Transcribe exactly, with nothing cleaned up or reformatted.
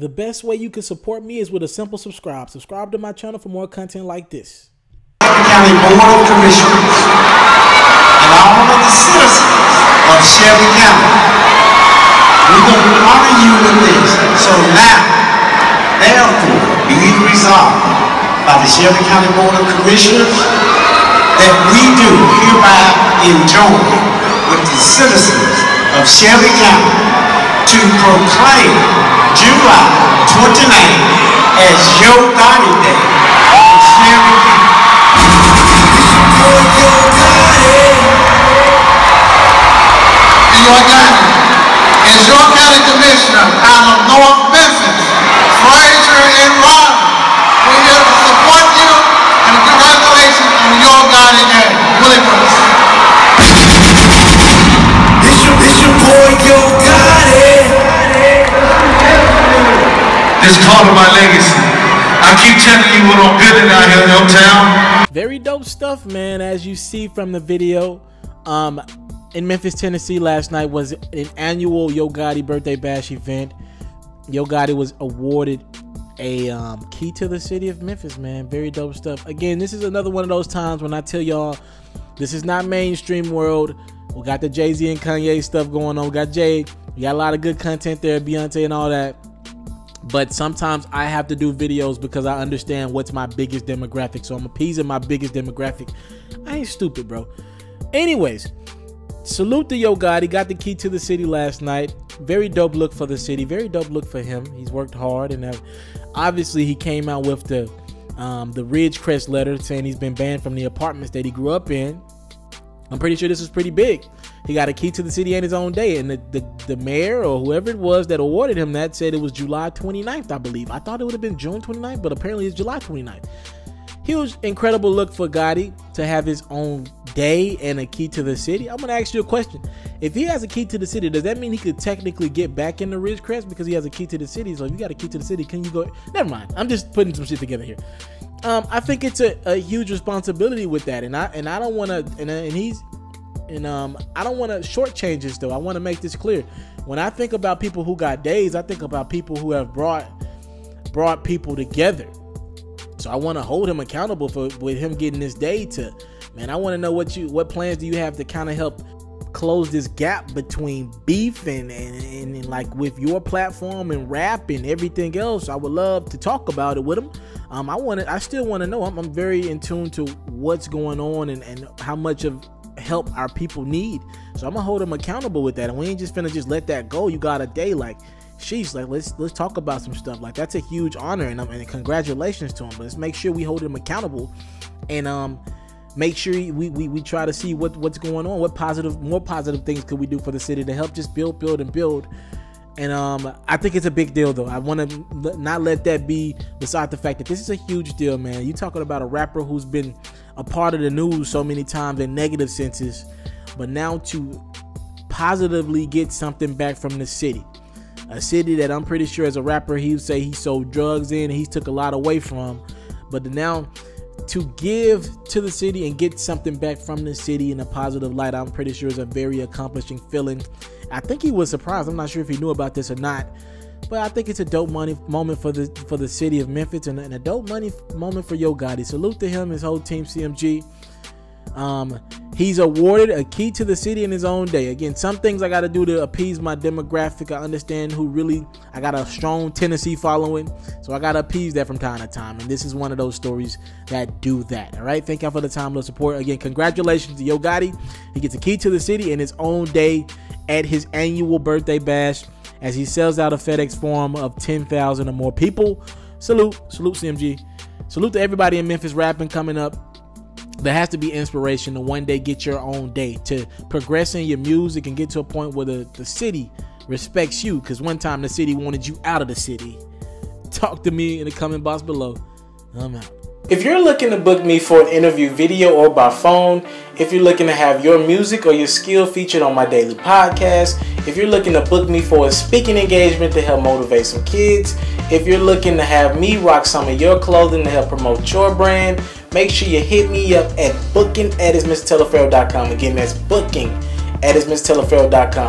The best way you can support me is with a simple subscribe. Subscribe to my channel for more content like this. Shelby County Board of Commissioners and all of the citizens of Shelby County, we're going to honor you with this. So now, therefore, be it resolved by the Shelby County Board of Commissioners that we do hereby enjoin with the citizens of Shelby County to proclaim July twenty-ninth as Yo Gotti Day in Shelby County. Yo, Yo Gotti! Yo Gotti. As Yo Gotti Commissioner out of North Memphis, Fraser and Robin, we're here to support you, and congratulations on Yo Gotti Day. Willie Brooks. This your, this your boy, Yo Gotti. It's part of my legacy. I keep telling you what I'm building out here in your town. Very dope stuff, man. As you see from the video, um, in Memphis, Tennessee last night was an annual Yo Gotti birthday bash event. Yo Gotti was awarded a um, key to the city of Memphis, man. Very dope stuff. Again, this is another one of those times when I tell y'all, this is not mainstream world. We got the Jay-Z and Kanye stuff going on. We got Jay. We got a lot of good content there, Beyonce and all that. But sometimes I have to do videos because I understand what's my biggest demographic. So I'm appeasing my biggest demographic. I ain't stupid, bro. Anyways, salute to Yo Gotti. He got the key to the city last night. Very dope look for the city. Very dope look for him. He's worked hard. And obviously he came out with the, um, the Ridgecrest letter saying he's been banned from the apartments that he grew up in. I'm pretty sure this is pretty big. He got a key to the city on his own day. And the, the, the mayor or whoever it was that awarded him that said it was July twenty-ninth, I believe. I thought it would have been June twenty-ninth, but apparently it's July twenty-ninth. Huge, incredible look for Gotti to have his own day and a key to the city. I'm going to ask you a question. If he has a key to the city, does that mean he could technically get back in the Ridgecrest because he has a key to the city? So if you got a key to the city, can you go? Never mind. I'm just putting some shit together here. Um, I think it's a, a huge responsibility with that. And I, and I don't want to, and, and he's, And um, I don't want to shortchange this, though. I want to make this clear. When I think about people who got days, I think about people who have brought brought people together. So I want to hold him accountable for with him getting this day to. Man, I want to know what you what plans do you have to kind of help close this gap between beef and, and, and, and like with your platform and rap and everything else. I would love to talk about it with him. Um, I want to. I still want to know. I'm, I'm very in tune to what's going on and, and how much of help our people need. So I'm gonna hold them accountable with that, and we ain't just finna just let that go. You got a day like sheesh, like let's let's talk about some stuff. Like that's a huge honor, and, and congratulations to him. But let's make sure we hold him accountable, and um, make sure we we, we try to see what what's going on. What positive, more positive things could we do for the city to help just build, build, and build. And um, I think it's a big deal, though. I want to not let that be beside the fact that this is a huge deal, man. You talking about a rapper who's been a part of the news so many times in negative senses, but now to positively get something back from the city, a city that I'm pretty sure as a rapper he would say he sold drugs in, and he took a lot away from, but now to give to the city and get something back from the city in a positive light, I'm pretty sure is a very accomplishing feeling. I think he was surprised. I'm not sure if he knew about this or not, but I think it's a dope money moment for the for the city of Memphis, and, and a dope money moment for Yo Gotti. Salute to him, his whole team, C M G. Um, he's awarded a key to the city in his own day. Again, some things I got to do to appease my demographic. I understand who really, I got a strong Tennessee following, so I got to appease that from time to time, and this is one of those stories that do that. All right, thank y'all for the time and support. Again, congratulations to Yo Gotti. He gets a key to the city in his own day at his annual birthday bash as he sells out a FedEx Forum of ten thousand or more people. Salute, salute C M G. Salute to everybody in Memphis rapping coming up. There has to be inspiration to one day get your own day, to progress in your music and get to a point where the, the city respects you, because one time the city wanted you out of the city. Talk to me in the comment box below. I'm out. If you're looking to book me for an interview video or by phone, if you're looking to have your music or your skill featured on my daily podcast, if you're looking to book me for a speaking engagement to help motivate some kids, if you're looking to have me rock some of your clothing to help promote your brand, make sure you hit me up at Booking At It's Mr Taliaferro dot com. Again, that's Booking At It's Mr Taliaferro dot com.